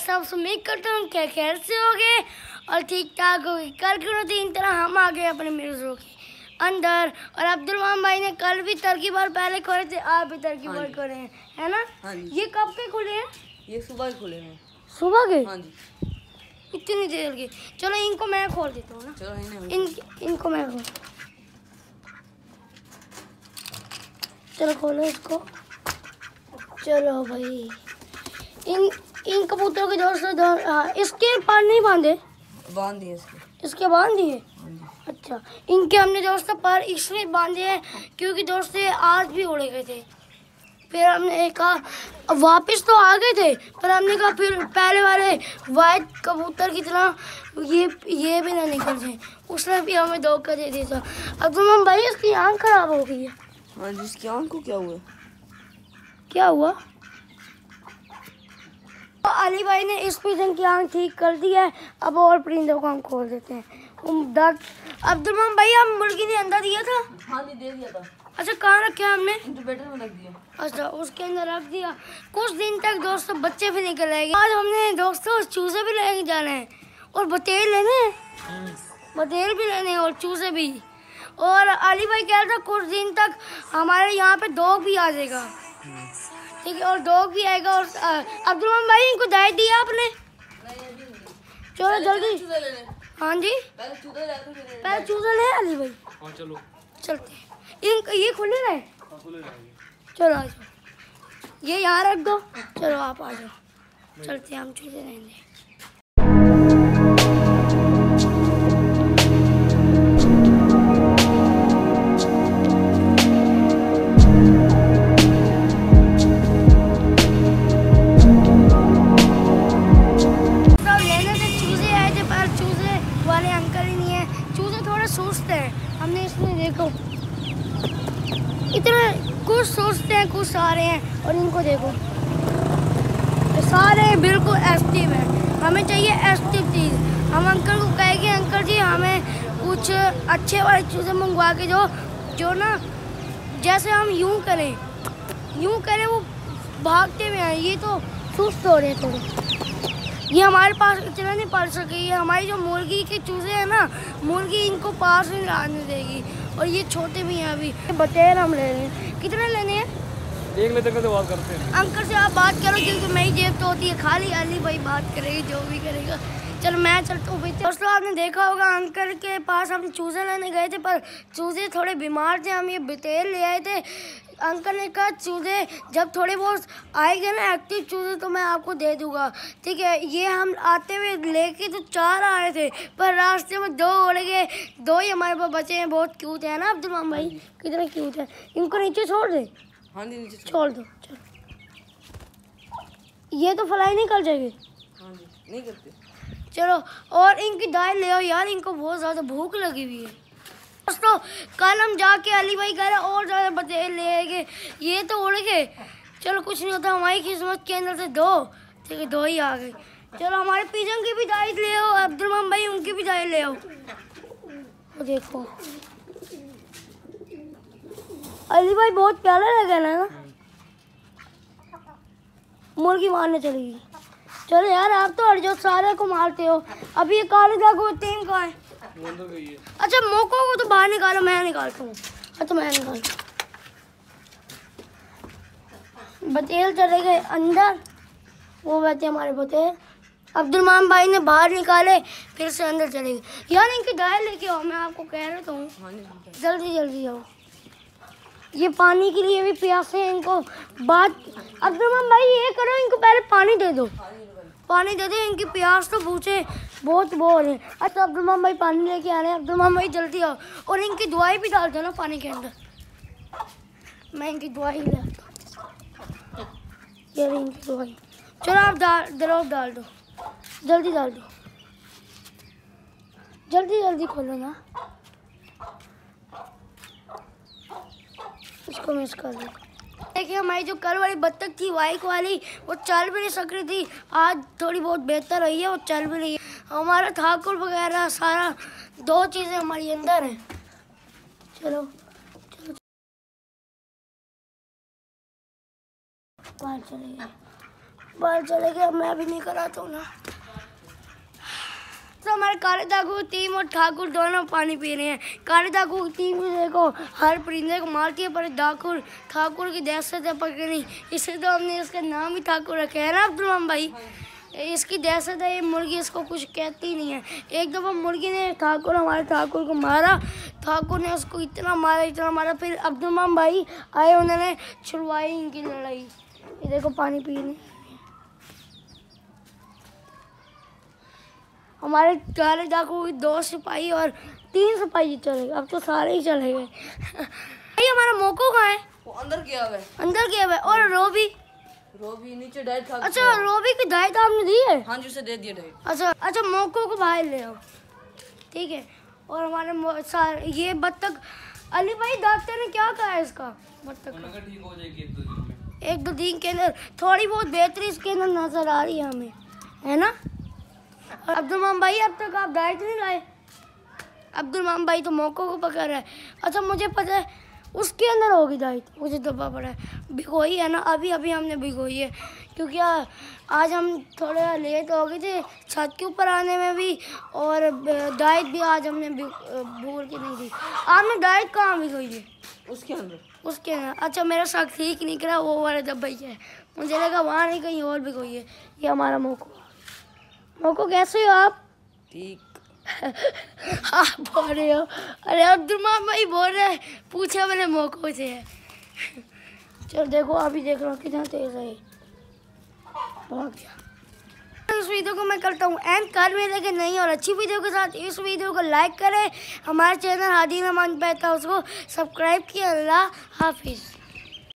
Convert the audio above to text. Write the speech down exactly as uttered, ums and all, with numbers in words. कैसा आप उम्मीद करता हूँ क्या खैर से हो गए और ठीक ठाक हो गए। कल क्यों तीन तरह हम आ गए अपने मिर्जों के अंदर और अब्दुल रहमान भाई ने कल भी तरकीब और पहले खोले थे, आप भी तरकीब और खोले हैं, है ना। ये कब के खुले हैं? ये सुबह खुले हैं, सुबह के। हाँ जी, इतनी देर की। चलो इनको मैं खोल देता हूँ ना। चलो इन इनको मैं खोल, चलो खोलो इसको। चलो भाई इन इन कबूतरों के जोर से जोर। हाँ, इसके पार नहीं बांधे, बांध दिए इसके इसके बांध दिए। अच्छा, इनके हमने दोस्तों पर इसलिए बांधे हैं क्योंकि दोस्तों आज भी उड़े गए थे, फिर हमने कहा वापस तो आ गए थे पर हमने कहा फिर पहले वाले वाइट कबूतर की तरह ये ये भी ना निकल जाए, उसने भी हमें धोखा दे दिया था। अब तो हम भाई इसकी आँख खराब हो गई है। हाँ जी, इसकी आँख को क्या हुआ क्या हुआ? तो अली भाई ने इस पिजन की आँख ठीक कर दी है। अब और परिंदों को हम खोल देते हैं। अब्दुल रहमान भाई आप मुर्गी ने अंडा दिया था? हाँ जी, दे दिया था। अच्छा, कहाँ रखा हमने? इनक्यूबेटर में रख दिया। अच्छा, उसके अंदर रख दिया। कुछ दिन तक दोस्तों बच्चे भी निकल आएंगे। आज हमने दोस्तों चूजे भी लेके जाना है और बतेर लेने हैं, बतेर भी लेने और चूजे भी। और अली भाई कह रहा था कुछ दिन तक हमारे यहाँ पे डॉग भी आ जाएगा, ठीक है, और डॉग भी आएगा। और अब्दुल रहमान भाई इनको दायित्व दिया आपने? चलो जल्दी। हाँ जी, पहले चूजा ले अली भाई। हाँ चलो चलते हैं। इन ये खुले रहे, चलो आ जाओ, ये यहाँ रख दो, चलो आप आ जाओ, चलते हैं हम चूजे लेंगे। सोचते हैं हमने इसमें, देखो इतना कुछ सोचते हैं, कुछ सारे हैं। और इनको देखो, सारे बिल्कुल एक्टिव हैं। हमें चाहिए एक्टिव चीज़। हम अंकल को कहेंगे अंकल जी हमें कुछ अच्छे वाले चूजे मंगवा के दो, जो ना जैसे हम यूं करें यूं करें वो भागते हुए हैं। ये तो सुस्त हो रहे थोड़े, ये हमारे पास इतना नहीं पाल सके। ये हमारी जो मुर्गी के चूजे हैं ना, मुर्गी इनको पास नहीं लाने देगी। और ये छोटे भी हैं अभी। बतेर हम ले लें, कितने लेने हैं? एक लेते हैं तो बात करते हैं। अंकल से आप बात करो क्योंकि मेरी जेब तो होती है खाली, अली भाई बात करेगी जो भी करेगा। चलो मैं चलता हूँ। दोस्तों आपने देखा होगा अंकल के पास हम चूजे लेने गए थे पर चूजे थोड़े बीमार थे, हम ये बतेर ले आए थे। अंकल ने कहा चूजे जब थोड़े बहुत आएंगे ना एक्टिव चूजे तो मैं आपको दे दूंगा, ठीक है। ये हम आते हुए लेके तो चार आ रहे थे पर रास्ते में दो उड़ गए, दो ही हमारे पास बचे हैं। बहुत क्यूट है ना अब्दुल रहमान भाई, कितना क्यूट है। इनको नीचे छोड़ दे। हाँ जी, नीचे छोड़ दो। चलो ये तो फ्लाई नहीं कर जाएगी। हाँ जी, नहीं करते। चलो और इनकी दाल ले आओ यार, इनको बहुत ज़्यादा भूख लगी हुई है। दोस्तों कल हम जाके अली भाई कह रहे और ज़्यादा बतेर ले आएंगे, ये तो उड़ गए। चलो कुछ नहीं होता, हमारी किस्मत के अंदर से दो, ठीक है, दो ही आ गए। चलो हमारे पिजन की भी दाल ले आओ अब्दुल रहमान भाई, उनकी भी दाल ले आओ। देखो अली भाई बहुत प्यारा लगा ना, ना? मुर्गी मारने चली गई। चलो यार आप तो हर जो सारे को मारते हो। अभी ये काले दागो टीम का है। अच्छा मोको को तो बाहर निकालो, मैं निकालता हूँ। अच्छा मैं निकालता। बतेल चले गए अंदर, वो बैठे हमारे बतेल। अब्दुल रहमान भाई ने बाहर निकाले, फिर से अंदर चले गए। यार इनकी दाल लेके आओ, मैं आपको कह रहा हूँ जल्दी जल्दी आओ। ये पानी के लिए भी प्यासे हैं, इनको बात। अब्दुल रहमान भाई ये करो इनको पहले पानी दे दो, पानी दे दो, इनकी प्यास तो पूछे बहुत बोल है। अच्छा अब्दुल रहमान भाई पानी लेके आ रहे हैं। अब्दुल रहमान भाई जल्दी आओ और इनकी दवाई भी डाल दो ना पानी के अंदर। मैं इनकी दवाई डालता यार, इनकी दवाई। चलो आप डाल द्रव डाल दो, जल्दी डाल दो, जल्दी जल्दी खोलो ना, इसको मिस कर दो। देखिए हमारी जो कल वाली बत्तख थी वाइक वाली, वो चल भी नहीं सक रही थी, आज थोड़ी बहुत बेहतर रही है, वो चल भी रही है। हमारा ठाकुर वगैरह सारा दो चीज़ें हमारी अंदर हैं। चलो चलो बाहर चले गए। बाल चले गए, मैं भी नहीं कराता हूँ ना। तो हमारे कारेदागू टीम और ठाकुर दोनों पानी पी रहे हैं। कारेदागू टीम देखो हर परिंदे को मारती है, पर ठाकुर ठाकुर की दहशत है पकड़नी, इसलिए तो हमने इसका नाम ही ठाकुर रखा है ना अब्दुलम भाई। इसकी दहशत है, ये मुर्गी इसको कुछ कहती नहीं है। एक दफ़ा मुर्गी ने ठाकुर हमारे ठाकुर को मारा, ठाकुर ने उसको इतना मारा इतना मारा फिर अब्दुलम भाई आए, उन्होंने छुड़वाई इनकी लड़ाई। ये देखो पानी पीने हमारे चारे डाकू के दो सिपाही और तीन सिपाही चले गए, अब तो सारे ही चले गए। भाई हमारा मोको कहाँ है? वो अंदर गया हुआ है, अंदर गया हुआ है। और रोबी रोबी नीचे डाइट था। अच्छा रोबी की डाइट आपने दी है? हाँ जी उसे दे दिया डाइट। अच्छा अच्छा मोको को बाहर ले आओ, ठीक है। और हमारे सारे ये बत्तख अली भाई डॉक्टर ने क्या कहा है इसका? बत्तख ठीक हो जाएगी एक दो दिन के अंदर, थोड़ी बहुत बेहतरी इसके अंदर नजर आ रही है हमें, है ना। और अब्दुलमाम भाई अब तक आप डाइट नहीं लाए? अब्दुलमाम भाई तो मौकों को पकड़ रहा है। अच्छा मुझे पता है उसके अंदर होगी डाइट, मुझे दबा पड़ा है, भिगोई है ना अभी अभी हमने भिगोई है, क्योंकि आज हम थोड़ा लेट हो गए थे छत के ऊपर आने में भी, और डाइट भी आज हमने भूल के नहीं दी। आपने डाइट कहाँ भिगोई है? उसके अंदर। उसके अंदर, अच्छा मेरा शक ठीक निकला, वो वाला दबा ही है, मुझे लगा वहाँ नहीं कहीं और भिगोई है। ये हमारा मौका। मोको कैसे हो आप? ठीक। आप बोल रहे हो? अरे अब्दुलमान भाई बोल रहे हैं, पूछा मैंने मोको से। चल देखो अभी देख रहा हूँ कितना तेज है, भाग गया। इस वीडियो को मैं करता हूँ एंड, कर भी लेकिन नहीं, और अच्छी वीडियो के साथ इस वीडियो को लाइक करें, हमारे channel Hadi and Rahman pet house को सब्सक्राइब किया। अल्लाह हाफिज़।